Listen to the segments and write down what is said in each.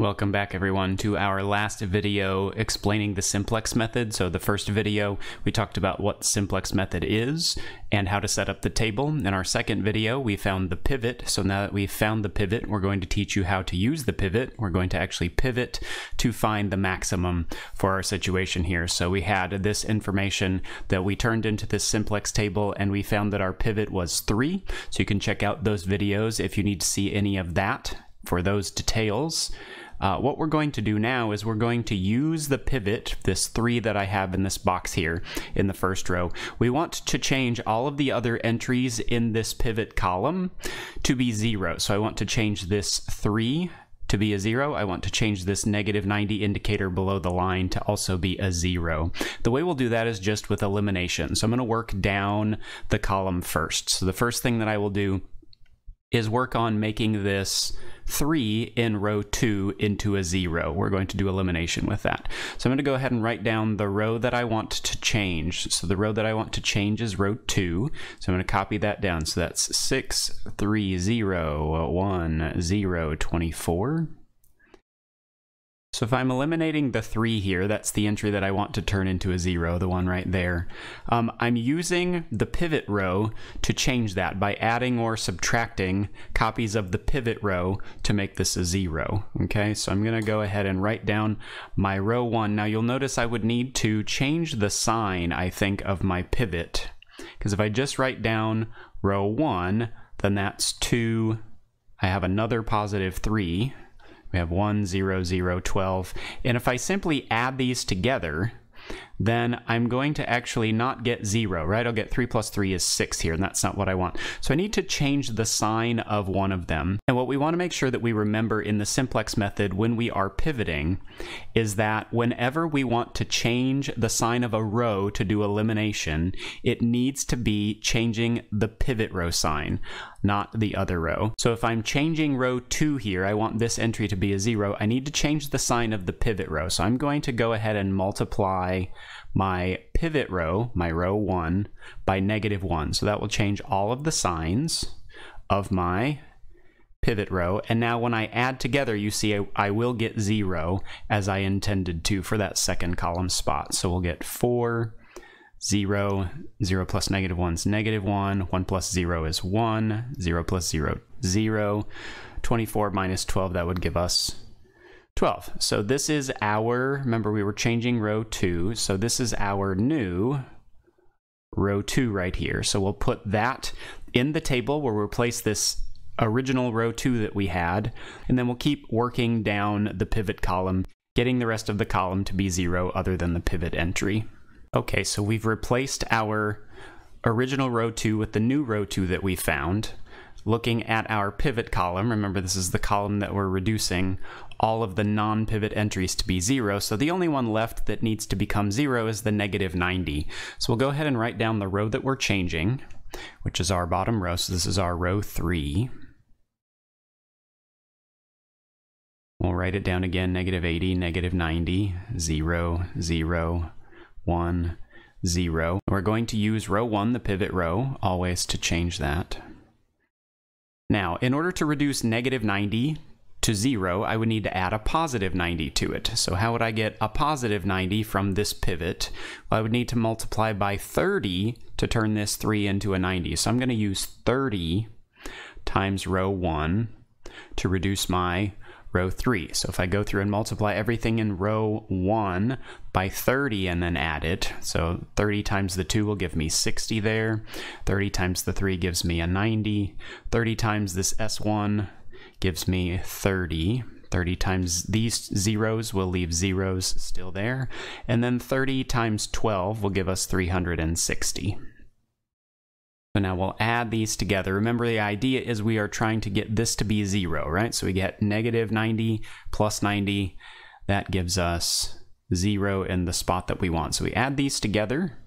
Welcome back everyone to our last video explaining the simplex method. So the first video we talked about what simplex method is and how to set up the table. In our second video we found the pivot. So now that we've found the pivot, we're going to teach you how to use the pivot. We're going to actually pivot to find the maximum for our situation here. So we had this information that we turned into this simplex table and we found that our pivot was 3. So you can check out those videos if you need to see any of that for those details. What we're going to do now is we're going to use the pivot, this 3 that I have in this box here in the first row. We want to change all of the other entries in this pivot column to be 0. So I want to change this 3 to be a 0. I want to change this -90 indicator below the line to also be a 0. The way we'll do that is just with elimination. So I'm going to work down the column first. So the first thing that I will do is work on making this 3 in row 2 into a 0. We're going to do elimination with that. So I'm going to go ahead and write down the row that I want to change. So the row that I want to change is row 2. So I'm going to copy that down. So that's 6, 3, 0, 1, 0, 24. So if I'm eliminating the 3 here, that's the entry that I want to turn into a 0, the one right there. I'm using the pivot row to change that by adding or subtracting copies of the pivot row to make this a 0. Okay, so I'm going to go ahead and write down my row 1. Now you'll notice I would need to change the sign, I think, of my pivot. Because if I just write down row 1, then that's 2. I have another positive 3. We have 1, 0, 0, 12. And if I simply add these together, then I'm going to actually not get 0, right? I'll get 3 plus 3 is 6 here, and that's not what I want. So I need to change the sign of one of them. And what we want to make sure that we remember in the simplex method when we are pivoting is that whenever we want to change the sign of a row to do elimination, it needs to be changing the pivot row sign, not the other row. So if I'm changing row 2 here, I want this entry to be a 0, I need to change the sign of the pivot row. So I'm going to go ahead and multiply my pivot row, my row 1, by -1. So that will change all of the signs of my pivot row. And now when I add together, you see I will get 0 as I intended to for that second column spot. So we'll get 4, 0, 0 plus -1 is -1, 1 plus 0 is 1, 0 plus 0, 0, 24 minus 12, that would give us 12. So this is our, remember we were changing row 2, so this is our new row 2 right here. So we'll put that in the table. We'll replace this original row 2 that we had, and then we'll keep working down the pivot column, getting the rest of the column to be 0 other than the pivot entry. Okay, so we've replaced our original row 2 with the new row 2 that we found. Looking at our pivot column, remember this is the column that we're reducing all of the non-pivot entries to be 0, so the only one left that needs to become 0 is the -90. So we'll go ahead and write down the row that we're changing, which is our bottom row, so this is our row 3. We'll write it down again, -80, -90, 0, 0, 1, 0. We're going to use row 1, the pivot row, always to change that. Now, in order to reduce -90 to 0, I would need to add a positive 90 to it. So how would I get a positive 90 from this pivot? Well, I would need to multiply by 30 to turn this 3 into a 90. So I'm going to use 30 times row 1 to reduce my row 3. So if I go through and multiply everything in row 1 by 30 and then add it, so 30 times the 2 will give me 60 there, 30 times the 3 gives me a 90, 30 times this S1 gives me 30, 30 times these zeros will leave zeros still there, and then 30 times 12 will give us 360. So now we'll add these together. Remember, the idea is we are trying to get this to be 0, right? So we get -90 plus 90. That gives us 0 in the spot that we want. So we add these together,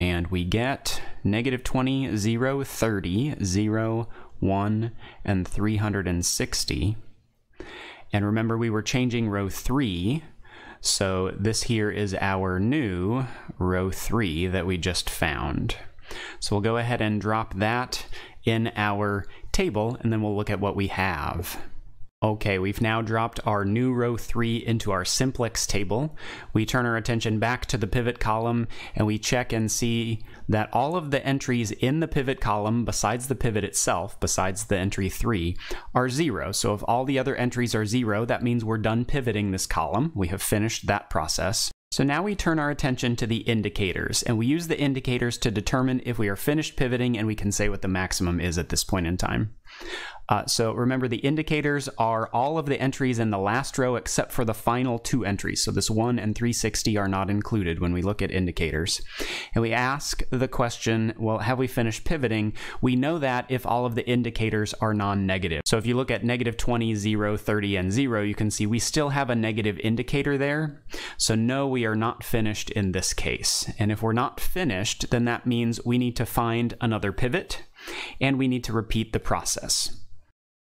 and we get -20, 0, 30, 0, 1, and 360. And remember, we were changing row 3, so this here is our new row 3 that we just found. So we'll go ahead and drop that in our table, and then we'll look at what we have. Okay, we've now dropped our new row 3 into our simplex table. We turn our attention back to the pivot column and we check and see that all of the entries in the pivot column, besides the pivot itself, besides the entry 3, are 0. So if all the other entries are 0, that means we're done pivoting this column. We have finished that process. So now we turn our attention to the indicators, and we use the indicators to determine if we are finished pivoting, and we can say what the maximum is at this point in time. So remember, the indicators are all of the entries in the last row except for the final 2 entries. So this 1 and 360 are not included when we look at indicators. And we ask the question, well, have we finished pivoting? We know that if all of the indicators are non-negative. So if you look at negative 20, 0, 30, and 0, you can see we still have a negative indicator there. So no, we are not finished in this case. And if we're not finished, then that means we need to find another pivot, and we need to repeat the process.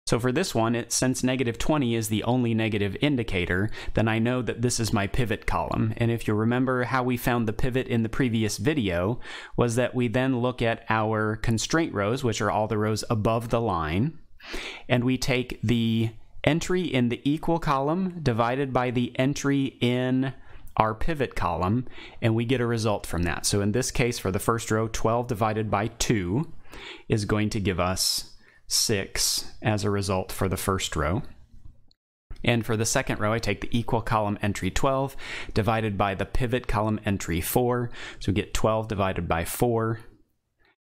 So for this one, since negative 20 is the only negative indicator, then I know that this is my pivot column. And if you remember how we found the pivot in the previous video, was that we then look at our constraint rows, which are all the rows above the line, and we take the entry in the equal column divided by the entry in our pivot column, and we get a result from that. So in this case, for the first row, 12 divided by 2 is going to give us 6 as a result for the first row. And for the second row, I take the equal column entry 12 divided by the pivot column entry 4. So we get 12 divided by 4,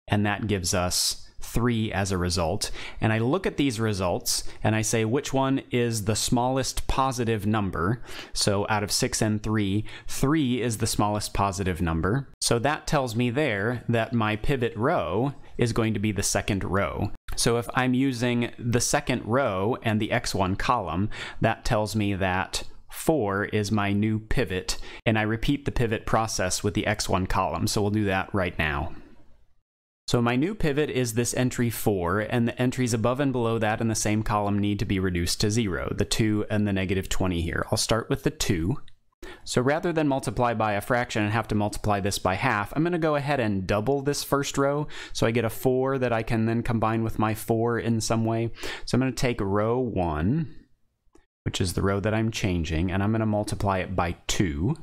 and that gives us 3 as a result. And I look at these results and I say, which one is the smallest positive number? So out of 6 and 3, 3 is the smallest positive number. So that tells me there that my pivot row is going to be the second row. So if I'm using the second row and the X1 column, that tells me that 4 is my new pivot, and I repeat the pivot process with the X1 column. So we'll do that right now. So my new pivot is this entry 4, and the entries above and below that in the same column need to be reduced to 0, the 2 and the negative 20 here. I'll start with the 2. So rather than multiply by a fraction and have to multiply this by half, I'm going to go ahead and double this first row, so I get a 4 that I can then combine with my 4 in some way. So I'm going to take row 1, which is the row that I'm changing, and I'm going to multiply it by 2.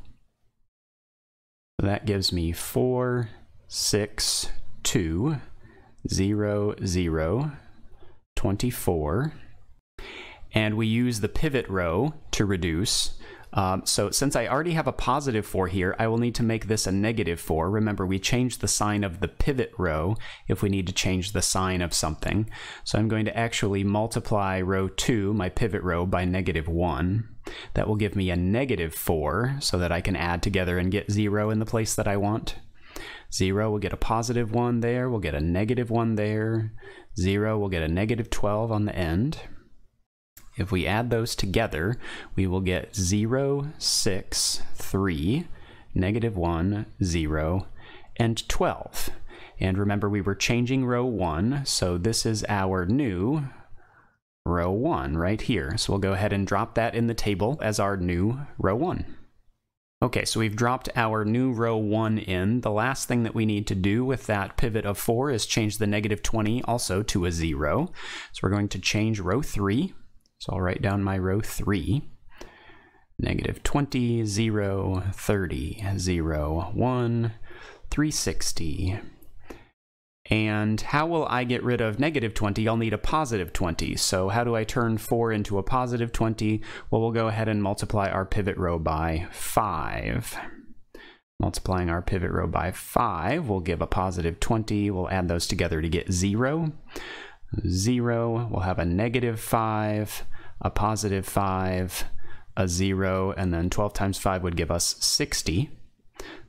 So that gives me 4, 6, 2, 0, 0, 24, and we use the pivot row to reduce. So since I already have a positive 4 here, I will need to make this a negative 4. Remember, we changed the sign of the pivot row if we need to change the sign of something. So I'm going to actually multiply row 2, my pivot row, by negative 1. That will give me a negative 4 so that I can add together and get 0 in the place that I want. 0, we'll get a positive 1 there, we'll get a negative 1 there, 0, we'll get a negative 12 on the end. If we add those together, we will get 0, 6, 3, negative 1, 0, and 12. And remember, we were changing row 1, so this is our new row 1 right here. So we'll go ahead and drop that in the table as our new row 1. Okay, so we've dropped our new row 1 in. The last thing that we need to do with that pivot of 4 is change the negative 20 also to a 0. So we're going to change row 3. So I'll write down my row 3. Negative 20, 0, 30, 0, 1, 360. And how will I get rid of negative 20? I'll need a positive 20. So how do I turn 4 into a positive 20? Well, we'll go ahead and multiply our pivot row by 5. Multiplying our pivot row by 5 will give a positive 20. We'll add those together to get 0. 0, we'll have a negative 5, a positive 5, a 0, and then 12 times 5 would give us 60.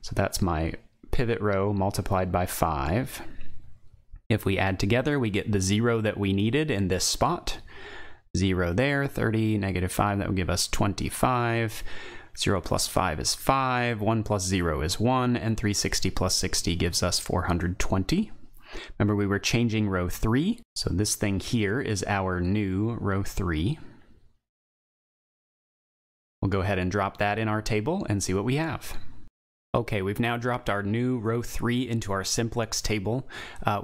So that's my pivot row multiplied by 5. If we add together, we get the 0 that we needed in this spot. 0 there, 30, negative 5, that would give us 25. 0 plus 5 is 5, 1 plus 0 is 1, and 360 plus 60 gives us 420. Remember, we were changing row 3, so this thing here is our new row 3. We'll go ahead and drop that in our table and see what we have. Okay, we've now dropped our new row 3 into our simplex table.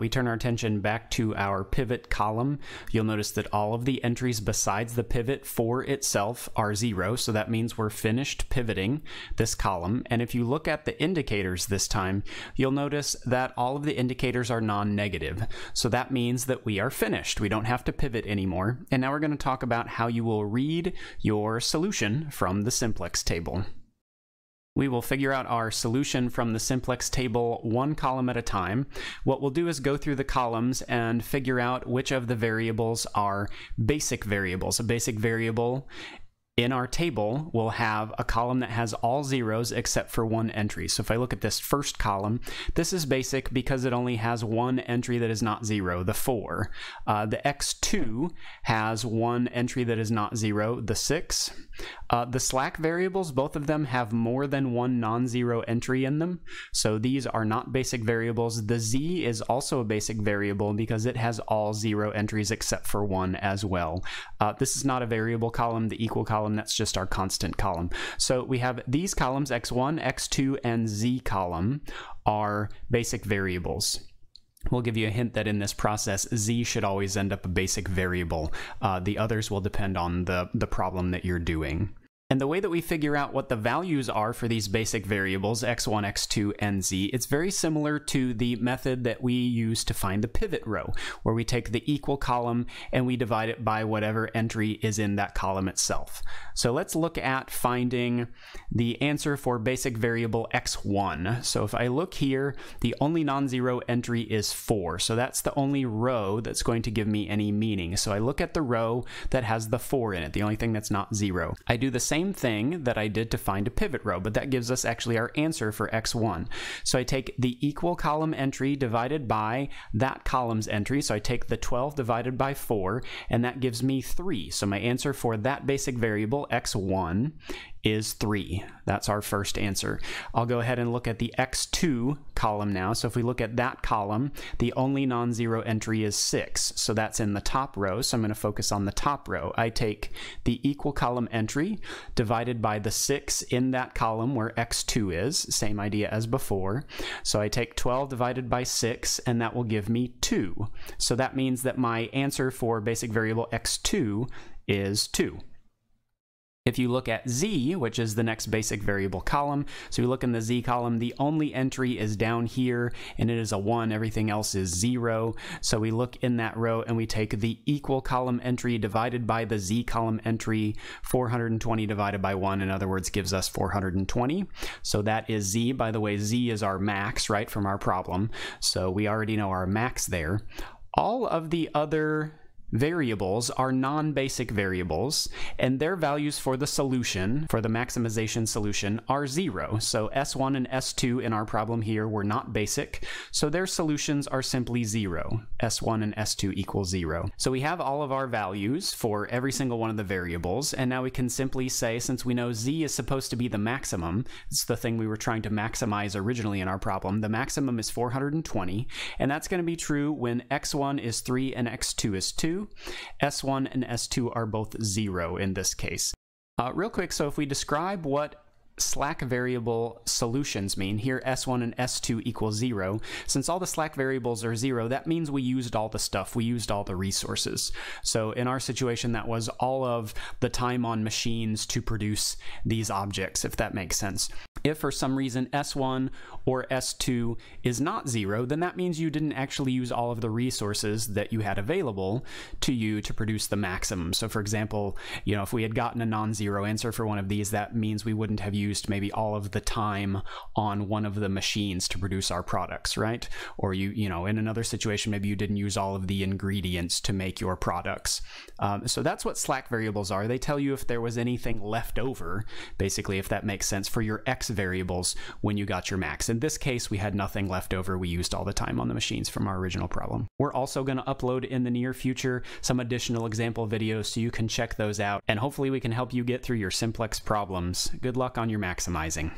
We turn our attention back to our pivot column. You'll notice that all of the entries besides the pivot for itself are 0, so that means we're finished pivoting this column. And if you look at the indicators this time, you'll notice that all of the indicators are non-negative. So that means that we are finished. We don't have to pivot anymore. And now we're going to talk about how you will read your solution from the simplex table. We will figure out our solution from the simplex table one column at a time. What we'll do is go through the columns and figure out which of the variables are basic variables. A basic variable in our table will have a column that has all 0s except for one entry. So if I look at this first column, this is basic because it only has one entry that is not 0, the 4. The x2 has one entry that is not 0, the 6. The slack variables, both of them have more than one non-zero entry in them. So these are not basic variables. The z is also a basic variable because it has all 0 entries except for one as well. This is not a variable column, the equal column. That's just our constant column. So we have these columns, x1, x2, and z column are basic variables. We'll give you a hint that in this process, z should always end up a basic variable. The others will depend on the problem that you're doing. And the way that we figure out what the values are for these basic variables, x1, x2, and z, it's very similar to the method that we use to find the pivot row, where we take the equal column and we divide it by whatever entry is in that column itself. So let's look at finding the answer for basic variable x1. So if I look here, the only non-zero entry is 4. So that's the only row that's going to give me any meaning. So I look at the row that has the 4 in it, the only thing that's not 0. I do the same thing that I did to find a pivot row, but that gives us actually our answer for x1. So I take the equal column entry divided by that column's entry. So I take the 12 divided by 4, and that gives me 3. So my answer for that basic variable, x1, is 3. That's our first answer. I'll go ahead and look at the x2 column now. So if we look at that column, the only non-zero entry is 6. So that's in the top row. So I'm going to focus on the top row. I take the equal column entry divided by the 6 in that column where x2 is. Same idea as before. So I take 12 divided by 6, and that will give me 2. So that means that my answer for basic variable x2 is 2. If you look at z, which is the next basic variable column, so we look in the z column, the only entry is down here, and it is a 1. Everything else is 0. So we look in that row, and we take the equal column entry divided by the z column entry. 420 divided by 1, in other words, gives us 420. So that is z. By the way, z is our max, right, from our problem. So we already know our max there. All of the other variables are non-basic variables, and their values for the solution, for the maximization solution, are 0. So S1 and S2 in our problem here were not basic, so their solutions are simply 0. S1 and S2 equal 0. So we have all of our values for every single one of the variables, and now we can simply say, since we know Z is supposed to be the maximum, it's the thing we were trying to maximize originally in our problem, the maximum is 420, and that's going to be true when X1 is 3 and X2 is 2. S1 and S2 are both 0 in this case. Real quick, so if we describe what slack variable solutions mean, here S1 and S2 equal 0. Since all the slack variables are 0, that means we used all the stuff, we used all the resources. So in our situation, that was all of the time on machines to produce these objects, if that makes sense. If for some reason S1 or S2 is not 0, then that means you didn't actually use all of the resources that you had available to you to produce the maximum. So for example, you know, if we had gotten a non-zero answer for one of these, that means we wouldn't have used maybe all of the time on one of the machines to produce our products, right? Or you know, in another situation, maybe you didn't use all of the ingredients to make your products. So that's what slack variables are. They tell you if there was anything left over, basically, if that makes sense, for your x variables when you got your max. In this case, we had nothing left over. We used all the time on the machines from our original problem. We're also going to upload in the near future some additional example videos so you can check those out, and hopefully we can help you get through your simplex problems. Good luck on your maximizing.